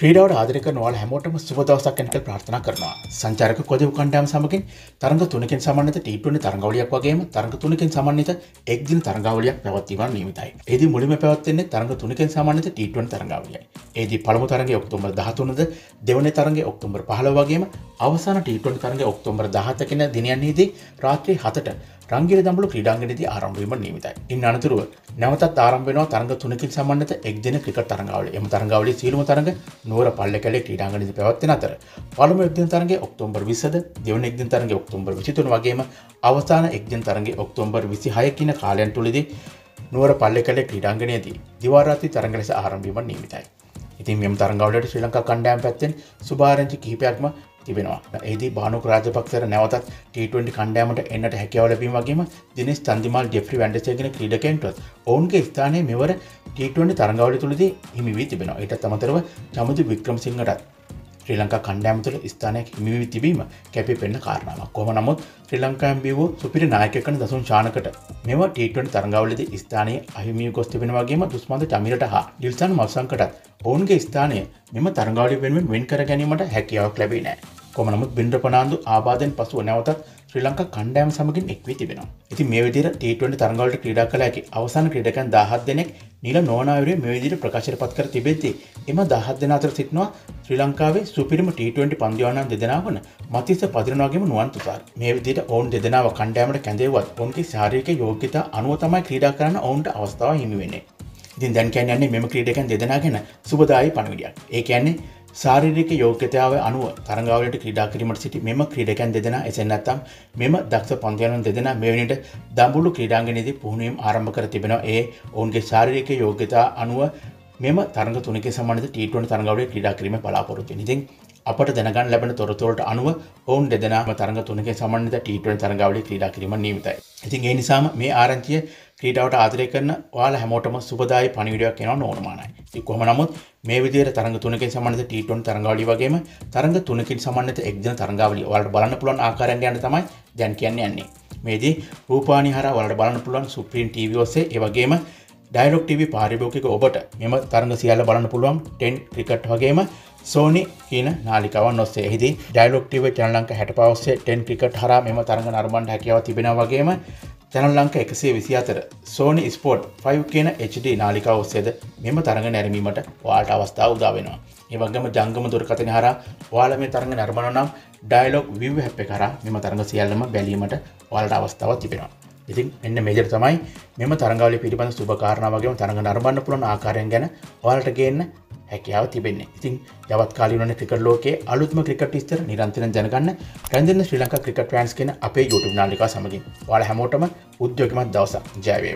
ක්‍රීඩාවට ආදරය කරන ඔයාලා හැමෝටම සුබ දවසක් යන කියලා ප්‍රාර්ථනා කරනවා. සංචාරක කොදෙව් කණ්ඩායම සමගින් තරඟ 3කින් සමන්විත T20 තරඟාවලියක් වගේම තරඟ 3කින් සමන්විත එක් දින තරඟාවලියක් පැවැත්වීමට නියමිතයි. එෙහිදී මුලින්ම පැවැත්වෙන්නේ තරඟ 3කින් සමන්විත T20 තරඟාවලියයි. එෙහිදී පළමු තරඟය ඔක්තෝබර් 13ද, දෙවන තරඟය ඔක්තෝබර් 15 වගේම අවසාන T20 තරඟය ඔක්තෝබර් 17 වෙනි දිනයන්හිදී රාත්‍රී 7ට රංගිර දඹුලු ක්‍රීඩාංගණයේදී ආරම්භ වීමට නියමිතයි. ඉන් අනතුරුව නැවතත් ආරම්භ වෙනවා තරඟ 3කින් සමන්විත එක් දින ක්‍රිකට් තරඟාවලිය. එම තරඟාවලියේ සියලුම තරඟ නුවර පල්ලේකැලේ ක්‍රීඩාංගණයේදී පැවැත්වෙන අතර පළමු එක් දින තරඟය ඔක්තෝබර් 20ද, දෙවන එක් දින තරඟය ඔක්තෝබර් 23 වගේම අවසාන එක් දින තරඟය ඔක්තෝබර් 26 කින කාලයන් තුලදී නුවර පල්ලේකැලේ ක්‍රීඩාංගණයේදී දිවා රාත්‍රී තරඟ ලෙස ආරම්භ වීමට නියමිතයි. ඉතින් මෙම තරඟාවලියට ශ්‍රී ලංකා කණ්ඩායම පැත්තෙන් සුභාරංචි කිහිපයක්ම තිබෙනවා. එෙහිදී භානුක රාජපක්ෂට නැවතත් T20 කණ්ඩායමට එන්නට හැකියාව ලැබීම වගේම දිනේෂ් තන්දිමාල්, ජෙෆ්රි වැන්ඩර්සේ කියන ක්‍රීඩකයන්ටත් ඔවුන්ගේ ස්ථානය මෙවර T20 තරඟාවලිය තුලදී හිමි වී තිබෙනවා. ඊටත් අමතරව චමුදු වික්‍රමසිංහටත් ශ්‍රී ලංකා කණ්ඩායම තුළ ස්ථානයක් හිමි වී තිබීම කැපිපෙනෙන කාරණාවක්. කොහොම නමුත් ශ්‍රී ලංකාවෙන් බිහි වූ සුපිරි නායකයෙක් වන දසුන් ශානකට මෙව T20 තරඟාවලියේදී ස්ථානය අහිමි ගොස් තිබෙනවා වගේම දුස්මන්ත චමිලට හා ඩිල්සන් මල්සංකටත් ඔවුන්ගේ ස්ථානය මෙම තරඟාවලිය වෙනුවෙන් වෙන් කර ගැනීමට හැකියාවක් ලැබේ නැහැ. කොහොම නමුත් බින්ද්‍ර ප්‍රනාන්දු ආබාධයෙන් පසුව නැවතත් ශ්‍රී ලංකා කණ්ඩායම සමගින් එක් වී තිබෙනවා. ඉතින් මේ විදිහට T20 තරඟාවලියට ක්‍රීඩා කළ හැකි අවසාන ක්‍රීඩකයන් 17 දෙනෙක් නිල නෝනාවිරේ මේ විදිහට ප්‍රකාශයට පත් කර තිබෙද්දී එම 17 දෙනා අතර සිටිනවා ශ්‍රී ලංකාවේ සුපිරිම T20 පන්දුවාණන් දෙදෙනා වන මතිස්ස පදිරණ වගේම නුවන් තුසාර. මේ විදිහට ඔවුන් දෙදෙනාව කණ්ඩායමට කැඳෙවුවත් ඔවුන්ගේ ශාරීරික යෝග්‍යතා අනුව තමයි ක්‍රීඩා කරන්න ඔවුන්ට අවස්ථාව හිමි වෙන්නේ. ඉතින් දැන් කියන්නේ මෙම ක්‍රීඩකයන් දෙදෙනා ගැන සුබදායි පණිවිඩයක්. ඒ කියන්නේ ශාරීරික යෝග්‍යතාව අනුව තරඟාවලියට ක්‍රීඩා කිරීමට සිටි මෙම ක්‍රීඩකයන් දෙදෙනා එසේම නැත්නම් මෙම දක්ෂ පන්දුවාණන් දෙදෙනා මේ වෙනිට දඹුලු ක්‍රීඩාංගණයේදී පුහුණුවීම් ආරම්භ කර තිබෙනවා. ඔවුන්ගේ ශාරීරික යෝග්‍යතාව අනුව මෙම තරඟ 3කින් සමන්විත T20 තරඟාවලිය ක්‍රීඩා කිරීමේ බලාපොරොත්තු වෙනවා. ඉතින් අපට දැනගන්න ලැබෙන තොරතුරු අනුව ඔවුන් දෙදෙනාම තරඟ 3කින් සමන්විත T20 තරඟාවලිය ක්‍රීඩා කිරීමට නියමිතයි. ඉතින් ඒ නිසාම මේ ආරංචිය ක්‍රීඩාවට ආදරය කරන ඔයාලා හැමෝටම සුබදායි පණිවිඩයක් එනවා නෝනමානයි. ඉතින් කොහොම නමුත් මේ විදිහට තරඟ 3කින් සමන්විත T20 තරඟාවලිය වගේම තරඟ 3කින් සමන්විත එක් දින තරඟාවලිය ඔයාලට බලන්න පුළුවන් ආකාරයෙන් යන තමයි දැන් කියන්නේ යන්නේ. මේදී රූපානිහාරා ඔයාලට බලන්න පුළුවන් සුප්‍රීම් TV ඔස්සේ ඒ වගේම ඩයලොග් TV පාරිභෝගික ඔබට මෙම තරඟ සියල්ල බලන්න පුළුවන් 10 ක්‍රිකට් වගේම සෝනි කියන නාලිකාවන් ඔස්සේ. එෙහිදී ඩයලොග් TV channel ලංකා 65 ඔස්සේ 10 ක්‍රිකට් හරහා මෙම තරඟ නරඹන්න හැකියාව තිබෙනවා වගේම channel ලංකා 124 සෝනි ස්පෝට් 5 කියන HD නාලිකාව ඔස්සේද මෙම තරඟ නැරඹීමට ඔයාලට අවස්ථාව උදා වෙනවා. ඒ වගේම ජංගම දුරකථනය හරහා ඔයාලා මේ තරඟ නරඹනවා නම් ඩයලොග් view app එක හරහා මෙම තරඟ සියල්ලම බැලීමට ඔයාලට අවස්ථාවක් තිබෙනවා. ඉතින් එන්න මේකට තමයි මෙම තරඟාවලිය පිළිබඳ සුබ කාරණා වගේම තරඟ නරඹන්න පුළුවන් ආකාරයෙන් ගැන ඔයාලට ගේන්න හැකියාව තිබෙන්නේ. ඉතින් යවත් කාලේ වුණනේ ක්‍රිකට් ලෝකයේ අලුත්ම ක්‍රිකට් විස්තර නිරන්තරයෙන් දැනගන්න රැඳෙන්න ශ්‍රී ලංකා ක්‍රිකට් ෆෑන්ස් කියන අපේ YouTube නාලිකාව සමගින් ඔයාලා හැමෝටම උද්යෝගිමත් දවසක් ජය වේවා.